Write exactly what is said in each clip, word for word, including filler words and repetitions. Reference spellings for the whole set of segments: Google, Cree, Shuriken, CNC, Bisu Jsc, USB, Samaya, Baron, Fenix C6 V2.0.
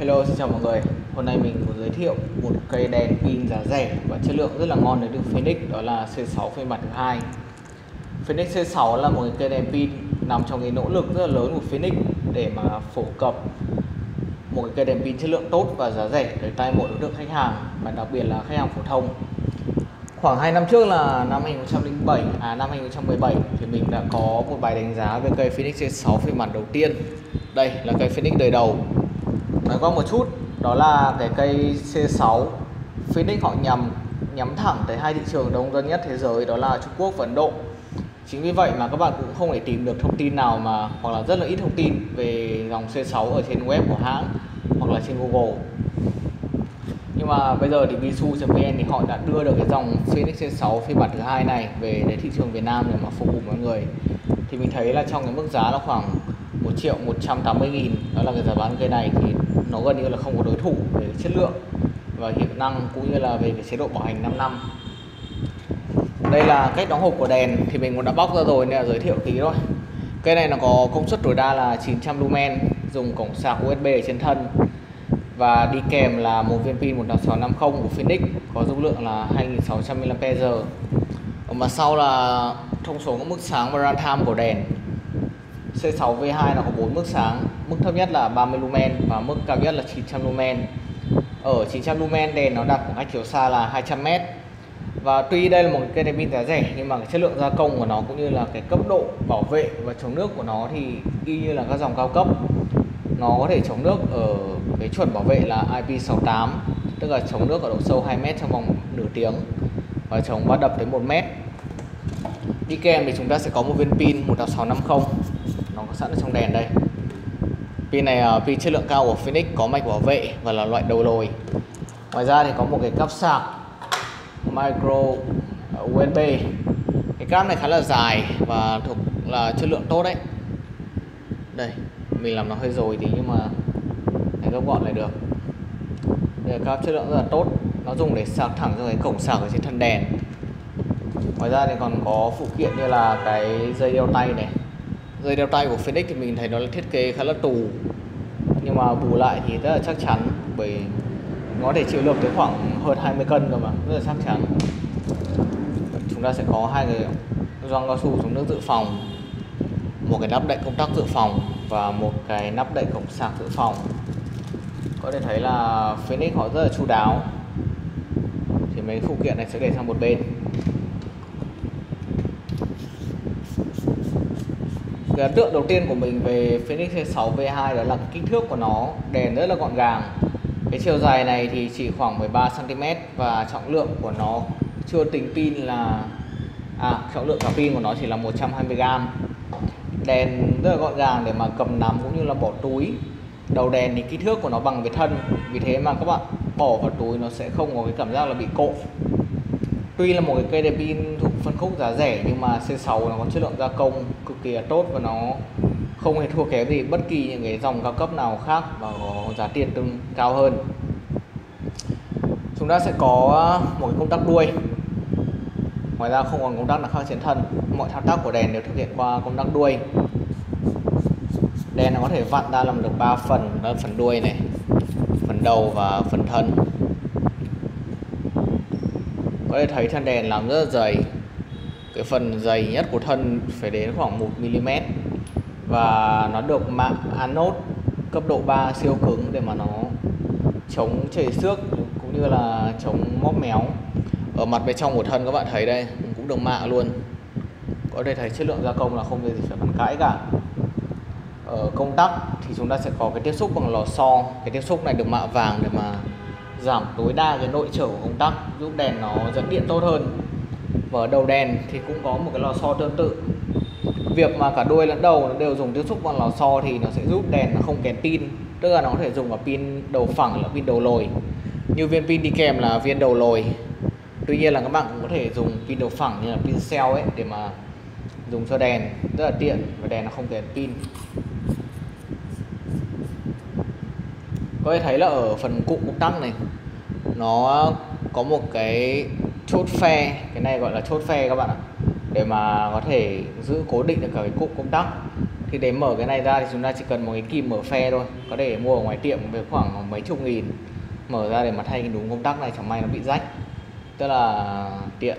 Hello, xin chào mọi người. Hôm nay mình muốn giới thiệu một cây đèn pin giá rẻ và chất lượng rất là ngon đến từ Fenix, đó là xê sáu phiên bản thứ hai. Fenix xê sáu là một cây đèn pin nằm trong cái nỗ lực rất là lớn của Fenix để mà phổ cập một cây đèn pin chất lượng tốt và giá rẻ tới tay mọi đối tượng khách hàng, và đặc biệt là khách hàng phổ thông. Khoảng hai năm trước là năm hai nghìn không trăm lẻ bảy à năm hai nghìn không trăm mười bảy thì mình đã có một bài đánh giá về cây Fenix xê sáu phiên bản đầu tiên. Đây là cây Fenix đời đầu. Nói qua một chút, đó là cái cây xê sáu Fenix họ nhằm nhắm thẳng tới hai thị trường đông dân nhất thế giới, đó là Trung Quốc và Ấn Độ. Chính vì vậy mà các bạn cũng không thể tìm được thông tin nào mà hoặc là rất là ít thông tin về dòng xê sáu ở trên web của hãng hoặc là trên Google. Nhưng mà bây giờ thì bisu chấm vn thì họ đã đưa được cái dòng Fenix xê sáu phiên bản thứ hai này về đến thị trường Việt Nam để mà phục vụ mọi người. Thì mình thấy là trong cái mức giá là khoảng một triệu một trăm tám mươi nghìn, đó là cái giá bán cây này thì nó gần như là không có đối thủ về chất lượng và hiệu năng, cũng như là về cái chế độ bảo hành năm năm. Đây là cách đóng hộp của đèn, thì mình cũng đã bóc ra rồi nên là giới thiệu tí thôi. Cây này nó có công suất tối đa là chín trăm lumen, dùng cổng sạc u ét bê ở trên thân, và đi kèm là một viên pin một tám sáu năm không của Fenix có dung lượng là hai nghìn sáu trăm mi li am pe giờ. Ở mặt sau là thông số các mức sáng và runtime của đèn. xê sáu vê hai nó có bốn mức sáng, mức thấp nhất là ba mươi lumen và mức cao nhất là chín trăm lumen. Ở chín trăm lumen đèn nó đạt khoảng cách chiếu xa là hai trăm mét. Và tuy đây là một cây đèn pin giá rẻ, nhưng mà cái chất lượng gia công của nó cũng như là cái cấp độ bảo vệ và chống nước của nó thì y như là các dòng cao cấp. Nó có thể chống nước ở cái chuẩn bảo vệ là i pê sáu tám, tức là chống nước ở độ sâu hai mét trong vòng nửa tiếng, và chống va đập tới một mét. Đi kèm thì chúng ta sẽ có một viên pin một tám sáu năm không nó có sẵn ở trong đèn đây. Pin này là pin chất lượng cao của Fenix, có mạch bảo vệ và là loại đầu lồi. Ngoài ra thì có một cái cáp sạc micro u ét bê. Cái cáp này khá là dài và thuộc là chất lượng tốt đấy. Đây, mình làm nó hơi rồi thì nhưng mà để gấp gọn lại được. Đây là cáp chất lượng rất là tốt, nó dùng để sạc thẳng cho cái cổng sạc ở trên thân đèn. Ngoài ra thì còn có phụ kiện như là cái dây đeo tay này. Dây đeo tay của Fenix thì mình thấy nó là thiết kế khá là tù, nhưng mà bù lại thì rất là chắc chắn, bởi nó để chịu lực tới khoảng hơn hai mươi cân rồi mà, rất là chắc chắn. Chúng ta sẽ có hai cái gioăng cao su chống nước dự phòng, một cái nắp đậy công tắc dự phòng và một cái nắp đậy cổng sạc dự phòng. Có thể thấy là Fenix họ rất là chu đáo. Thì mấy phụ kiện này sẽ để sang một bên. Cái ấn tượng đầu tiên của mình về Fenix xê sáu vê hai đó là kích thước của nó, đèn rất là gọn gàng. Cái chiều dài này thì chỉ khoảng mười ba xăng ti mét, và trọng lượng của nó chưa tính pin là à, trọng lượng cả pin của nó chỉ là một trăm hai mươi gam. Đèn rất là gọn gàng để mà cầm nắm cũng như là bỏ túi. Đầu đèn thì kích thước của nó bằng với thân, vì thế mà các bạn bỏ vào túi nó sẽ không có cái cảm giác là bị cộm. Tuy là một cái cây đèn pin thuộc phân khúc giá rẻ, nhưng mà xê sáu nó có chất lượng gia công cực kỳ là tốt, và nó không hề thua kém gì bất kỳ những cái dòng cao cấp nào khác và có giá tiền tương cao hơn. Chúng ta sẽ có một cái công tắc đuôi. Ngoài ra không còn công tắc nào khác trên thân, mọi thao tác của đèn đều thực hiện qua công tắc đuôi. Đèn nó có thể vặn ra làm được ba phần, đó là phần đuôi này, phần đầu và phần thân. Có thể thấy thân đèn làm rất là dày. Cái phần dày nhất của thân phải đến khoảng một mi li mét. Và nó được mạ anode cấp độ ba siêu cứng để mà nó chống chảy xước cũng như là chống móp méo. Ở mặt bên trong của thân các bạn thấy đây, cũng được mạ luôn. Có thể thấy chất lượng gia công là không gì phải bàn cãi cả. Ở công tắc thì chúng ta sẽ có cái tiếp xúc bằng lò xo. Cái tiếp xúc này được mạ vàng để mà giảm tối đa cái nội trở của công tắc, giúp đèn nó dẫn điện tốt hơn. Và ở đầu đèn thì cũng có một cái lò xo tương tự. Việc mà cả đuôi lẫn đầu nó đều dùng tiếp xúc bằng lò xo thì nó sẽ giúp đèn nó không kén pin, tức là nó có thể dùng ở pin đầu phẳng là pin đầu lồi. Như viên pin đi kèm là viên đầu lồi. Tuy nhiên là các bạn cũng có thể dùng pin đầu phẳng như là pin cell ấy để mà dùng cho đèn, rất là tiện và đèn nó không kén pin. Có thể thấy là ở phần cụm công tắc này nó có một cái chốt phe, cái này gọi là chốt phe các bạn ạ, để mà có thể giữ cố định được cả cái cụm công tắc. Thì để mở cái này ra thì chúng ta chỉ cần một cái kìm mở phe thôi, có thể mua ở ngoài tiệm với khoảng mấy chục nghìn, mở ra để mà thay cái núm công tắc này chẳng may nó bị rách, tức là tiện.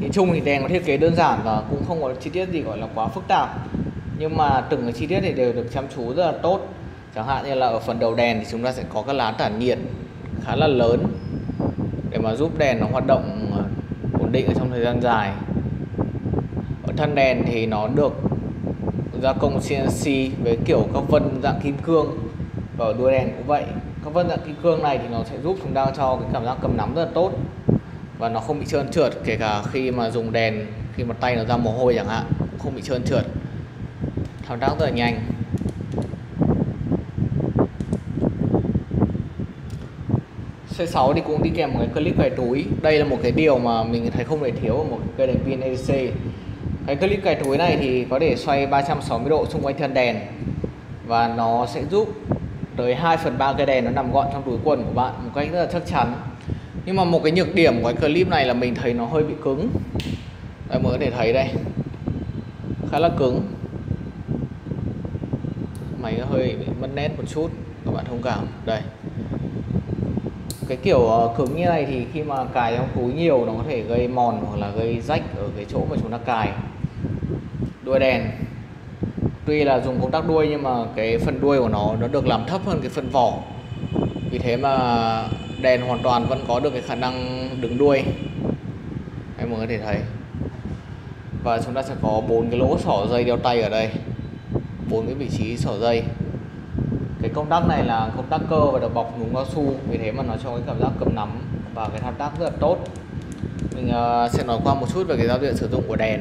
Thì chung thì đèn có thiết kế đơn giản và cũng không có chi tiết gì gọi là quá phức tạp, nhưng mà từng cái chi tiết thì đều được chăm chú rất là tốt. Chẳng hạn như là ở phần đầu đèn thì chúng ta sẽ có các lá tản nhiệt khá là lớn để mà giúp đèn nó hoạt động ổn định ở trong thời gian dài. Ở thân đèn thì nó được gia công xê en xê với kiểu các vân dạng kim cương, và ở đuôi đèn cũng vậy. Các vân dạng kim cương này thì nó sẽ giúp chúng ta cho cái cảm giác cầm nắm rất là tốt và nó không bị trơn trượt, kể cả khi mà dùng đèn, khi mà tay nó ra mồ hôi chẳng hạn, cũng không bị trơn trượt, thao tác rất là nhanh. xê sáu thì cũng đi kèm một cái clip cài túi. Đây là một cái điều mà mình thấy không thể thiếu ở một cây đèn pin a đê xê. Cái clip cài túi này thì có thể xoay ba trăm sáu mươi độ xung quanh thân đèn và nó sẽ giúp tới hai phần ba cây đèn nó nằm gọn trong túi quần của bạn một cách rất là chắc chắn. Nhưng mà một cái nhược điểm của cái clip này là mình thấy nó hơi bị cứng. Đây, mọi người có thể thấy đây, khá là cứng, máy nó hơi bị mất nét một chút, các bạn thông cảm. Đây, cái kiểu cứng như này thì khi mà cài trong túi nhiều nó có thể gây mòn hoặc là gây rách ở cái chỗ mà chúng ta cài. Đuôi đèn tuy là dùng công tắc đuôi nhưng mà cái phần đuôi của nó nó được làm thấp hơn cái phần vỏ, vì thế mà đèn hoàn toàn vẫn có được cái khả năng đứng đuôi, em mọi người có thể thấy. Và chúng ta sẽ có bốn cái lỗ xỏ dây đeo tay ở đây, bốn cái vị trí xỏ dây. Cái công tắc này là công tắc cơ và được bọc núm cao su, vì thế mà nó cho cái cảm giác cầm nắm và cái thao tác rất là tốt. Mình uh, sẽ nói qua một chút về cái giao diện sử dụng của đèn.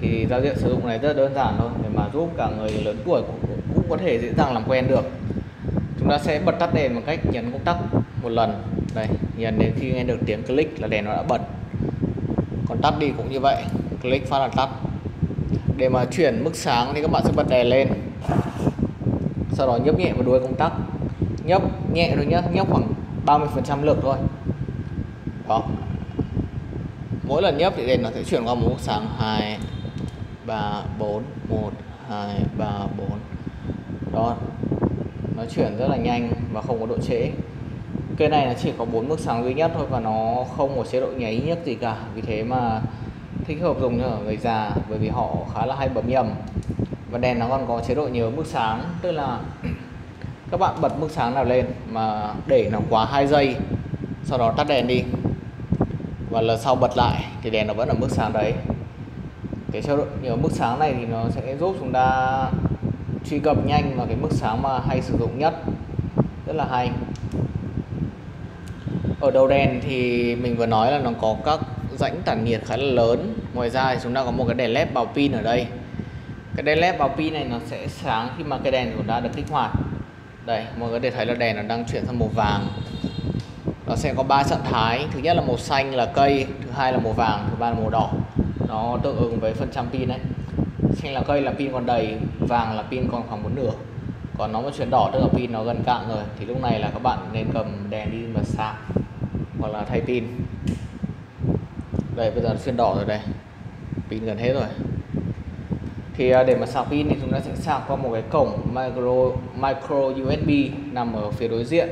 Thì giao diện sử dụng này rất là đơn giản thôi, để mà giúp cả người lớn tuổi cũng, cũng có thể dễ dàng làm quen được. Chúng ta sẽ bật tắt đèn bằng cách nhấn công tắc một lần. Đây, nhấn đến khi nghe được tiếng click là đèn nó đã bật. Còn tắt đi cũng như vậy, click phát là tắt. Để mà chuyển mức sáng thì các bạn sẽ bật đèn lên, sau đó nhấp nhẹ vào đuôi công tắc, nhấp nhẹ thôi nhé, nhấp khoảng ba mươi phần trăm lực thôi. Đó. Mỗi lần nhấp thì đèn nó sẽ chuyển qua một mức sáng hai ba bốn một hai ba bốn. Đó. Nó chuyển rất là nhanh và không có độ trễ. Cây này nó chỉ có bốn mức sáng duy nhất thôi và nó không có chế độ nháy nhấp gì cả, vì thế mà thích hợp dùng cho người già, bởi vì họ khá là hay bấm nhầm. Và đèn nó còn có chế độ nhớ mức sáng, tức là các bạn bật mức sáng nào lên mà để nó quá hai giây, sau đó tắt đèn đi và lần sau bật lại thì đèn nó vẫn ở mức sáng đấy. Cái chế độ nhớ mức sáng này thì nó sẽ giúp chúng ta truy cập nhanh vào cái mức sáng mà hay sử dụng nhất, rất là hay. Ở đầu đèn thì mình vừa nói là nó có các rãnh tản nhiệt khá là lớn. Ngoài ra thì chúng ta có một cái đèn led báo pin ở đây. Cái đèn led báo pin này nó sẽ sáng khi mà cái đèn của ta được kích hoạt. Đây, mọi người có thể thấy là đèn nó đang chuyển sang màu vàng. Nó sẽ có ba trạng thái, thứ nhất là màu xanh là cây, thứ hai là màu vàng, thứ ba là màu đỏ. Nó tương ứng với phần trăm pin đấy. Xanh là cây là pin còn đầy, vàng là pin còn khoảng một nửa. Còn nó mà chuyển đỏ tức là pin nó gần cạn rồi, thì lúc này là các bạn nên cầm đèn đi mà sạc hoặc là thay pin. Đây, bây giờ nó chuyển đỏ rồi đây, pin gần hết rồi. Thì để mà sạc pin thì chúng ta sẽ sạc qua một cái cổng micro micro u ét bê nằm ở phía đối diện.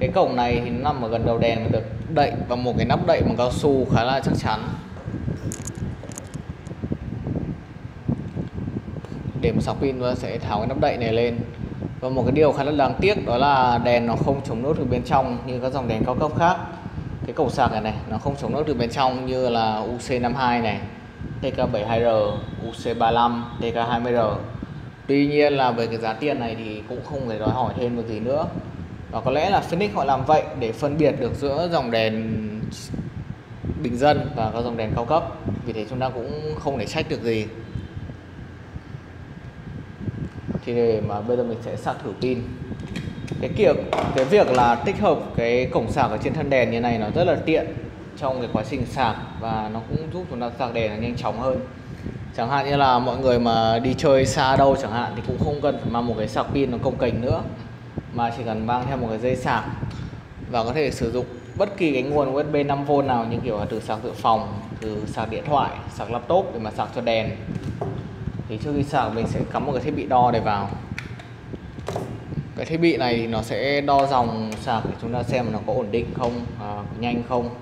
Cái cổng này thì nó nằm ở gần đầu đèn và được đậy vào một cái nắp đậy bằng cao su khá là chắc chắn. Để mà sạc pin chúng ta sẽ tháo cái nắp đậy này lên. Và một cái điều khá là đáng tiếc đó là đèn nó không chống nước từ bên trong như các dòng đèn cao cấp khác. Cái cổng sạc này này nó không chống nước từ bên trong như là U C năm mươi hai này, T K bảy mươi hai R, U C ba mươi lăm, T K hai mươi R. Tuy nhiên là với cái giá tiền này thì cũng không phải đòi hỏi thêm một gì nữa. Và có lẽ là Fenix họ làm vậy để phân biệt được giữa dòng đèn bình dân và các dòng đèn cao cấp, vì thế chúng ta cũng không thể trách được gì. Thì để mà bây giờ mình sẽ sạc thử pin. Cái kiểu, cái việc là tích hợp cái cổng sạc ở trên thân đèn như này nó rất là tiện trong cái quá trình sạc, và nó cũng giúp chúng ta sạc đèn nó nhanh chóng hơn. Chẳng hạn như là mọi người mà đi chơi xa đâu chẳng hạn thì cũng không cần phải mang một cái sạc pin nó cồng kềnh nữa, mà chỉ cần mang theo một cái dây sạc và có thể sử dụng bất kỳ cái nguồn u ét bê năm vôn nào, như kiểu là từ sạc dự phòng, từ sạc điện thoại, sạc laptop để mà sạc cho đèn, thì trước khi sạc mình sẽ cắm một cái thiết bị đo để vào. Cái thiết bị này thì nó sẽ đo dòng sạc để chúng ta xem nó có ổn định không, à, nhanh không.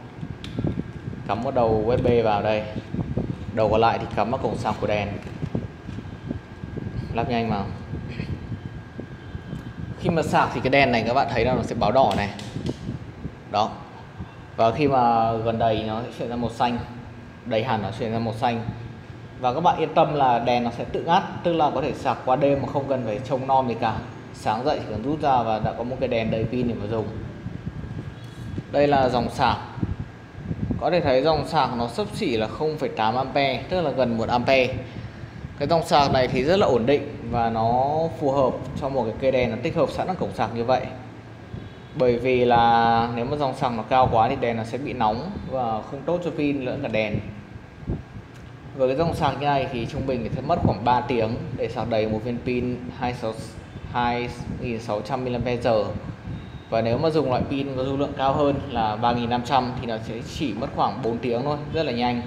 Cắm một đầu u ét bê vào đây, đầu còn lại thì cắm vào cổng sạc của đèn, lắp nhanh vào. Khi mà sạc thì cái đèn này các bạn thấy là nó sẽ báo đỏ này đó, và khi mà gần đầy nó sẽ chuyển ra màu xanh, đầy hẳn nó chuyển ra màu xanh. Và các bạn yên tâm là đèn nó sẽ tự ngắt, tức là có thể sạc qua đêm mà không cần phải trông nom gì cả, sáng dậy chỉ cần rút ra và đã có một cái đèn đầy pin để mà dùng. Đây là dòng sạc, có thể thấy dòng sạc nó xấp xỉ là không phẩy tám ampe, tức là gần một ampe. Cái dòng sạc này thì rất là ổn định và nó phù hợp cho một cái cây đèn nó tích hợp sẵn ở cổng sạc như vậy. Bởi vì là nếu mà dòng sạc nó cao quá thì đèn nó sẽ bị nóng và không tốt cho pin lẫn cả đèn. Với cái dòng sạc như này thì trung bình thì sẽ mất khoảng ba tiếng để sạc đầy một viên pin hai nghìn sáu trăm mi li am pe giờ. Và nếu mà dùng loại pin có dung lượng cao hơn là ba nghìn năm trăm thì nó sẽ chỉ mất khoảng bốn tiếng thôi, rất là nhanh.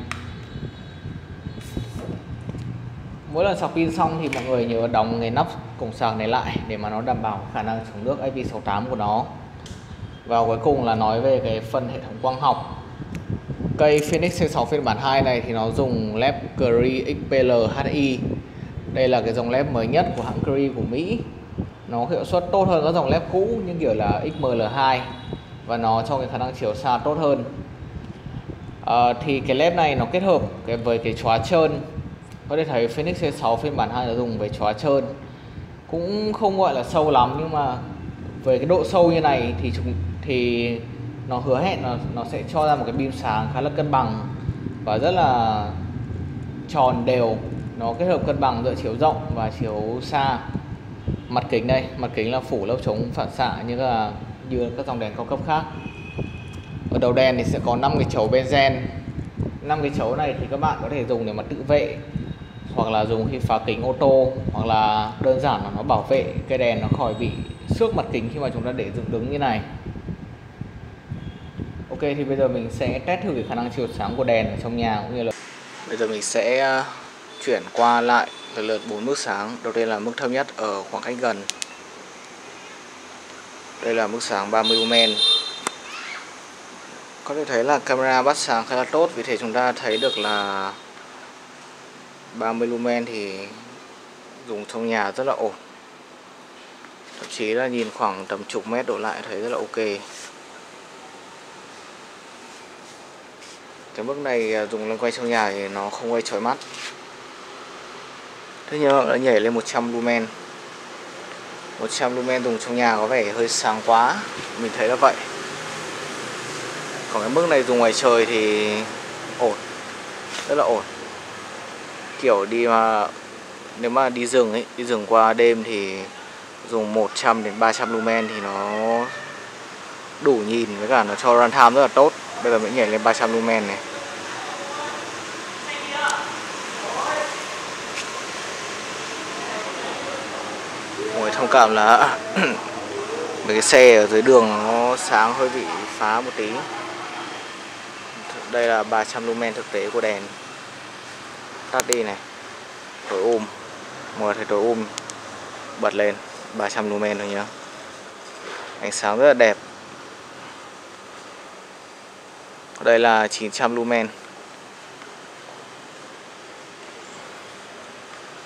Mỗi lần sạc pin xong thì mọi người nhớ đóng cái nắp cổng sạc này lại để mà nó đảm bảo khả năng chống nước I P sáu tám của nó. Và cuối cùng là nói về cái phần hệ thống quang học. Cây Fenix C sáu phiên bản hai này thì nó dùng led Cree X P L H I. Đây là cái dòng led mới nhất của hãng Cree của Mỹ. Nó hiệu suất tốt hơn các dòng led cũ như kiểu là X M L hai, và nó cho cái khả năng chiếu xa tốt hơn. À, thì cái led này nó kết hợp với cái chóa trơn. Có thể thấy Fenix C sáu phiên bản hai nó dùng với chóa trơn, cũng không gọi là sâu lắm, nhưng mà với cái độ sâu như này thì chúng thì nó hứa hẹn nó, nó sẽ cho ra một cái beam sáng khá là cân bằng và rất là tròn đều. Nó kết hợp cân bằng giữa chiếu rộng và chiếu xa. Mặt kính đây, mặt kính là phủ lớp chống phản xạ như là như các dòng đèn cao cấp khác. Ở đầu đèn thì sẽ có năm cái chấu benzen. Năm cái chấu này thì các bạn có thể dùng để mà tự vệ, hoặc là dùng khi phá kính ô tô, hoặc là đơn giản là nó bảo vệ cây đèn nó khỏi bị xước mặt kính khi mà chúng ta để dựng đứng như này. Ok, thì bây giờ mình sẽ test thử cái khả năng chiếu sáng của đèn ở trong nhà cũng như là. Bây giờ mình sẽ chuyển qua lại lần lượt bốn mức sáng. Đầu tiên là mức thấp nhất ở khoảng cách gần. Đây là mức sáng ba mươi lumen. Có thể thấy là camera bắt sáng khá là tốt, vì thế chúng ta thấy được là ba mươi lumen thì dùng trong nhà rất là ổn. Thậm chí là nhìn khoảng tầm chục mét đổ lại thấy rất là ok. Cái mức này dùng loanh quanh trong nhà thì nó không gây chói mắt. Thế nhưng nó đã nhảy lên một trăm lumen. Một trăm lumen dùng trong nhà có vẻ hơi sáng quá, mình thấy là vậy. Còn cái mức này dùng ngoài trời thì ổn, rất là ổn. Kiểu đi mà nếu mà đi rừng ấy, đi rừng qua đêm thì dùng một trăm đến ba trăm lumen thì nó đủ nhìn, với cả nó cho runtime rất là tốt. Bây giờ mình nhảy lên ba trăm lumen này. Mọi thông cảm là mấy cái xe ở dưới đường nó sáng hơi bị phá một tí. Đây là ba trăm lumen thực tế của đèn. Tắt đi này, tối um, mọi thấy tối um, bật lên ba trăm lumen thôi nhá. Ánh sáng rất là đẹp. Đây là chín trăm lumen.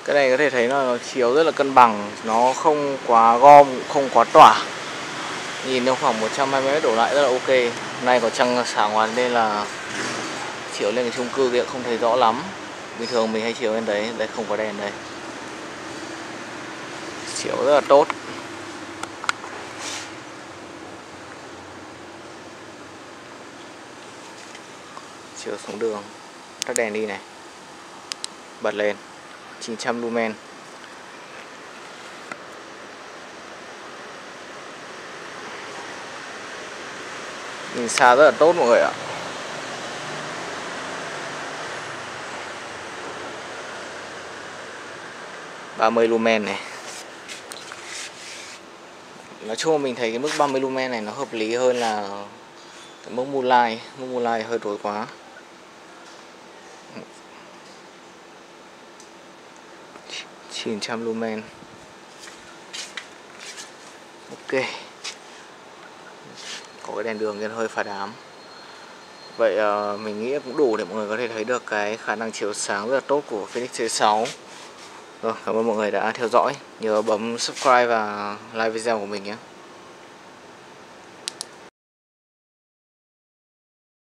Cái này có thể thấy nó chiếu rất là cân bằng, nó không quá gom, không quá tỏa. Nhìn nó khoảng một trăm hai mươi mét đổ lại rất là ok. Hôm nay có trăng sáng ngoài nên là chiếu lên cái chung cư kia không thấy rõ lắm. Bình thường mình hay chiếu lên đấy, đây không có đèn đây. Chiếu rất là tốt. Chiếu xuống đường, tắt đèn đi này. Bật lên, chín trăm lumen. Nhìn xa rất là tốt mọi người ạ. ba mươi lumen này. Nói chung mình thấy cái mức ba mươi lumen này nó hợp lý hơn là Cái mẫu Moonlight, mẫu Moonlight hơi rối quá. chín trăm lumen. Ok. Có cái đèn đường nên hơi phá đám. Vậy uh, mình nghĩ cũng đủ để mọi người có thể thấy được cái khả năng chiếu sáng rất là tốt của Fenix xê sáu. Rồi, cảm ơn mọi người đã theo dõi. Nhớ bấm subscribe và like video của mình nhé.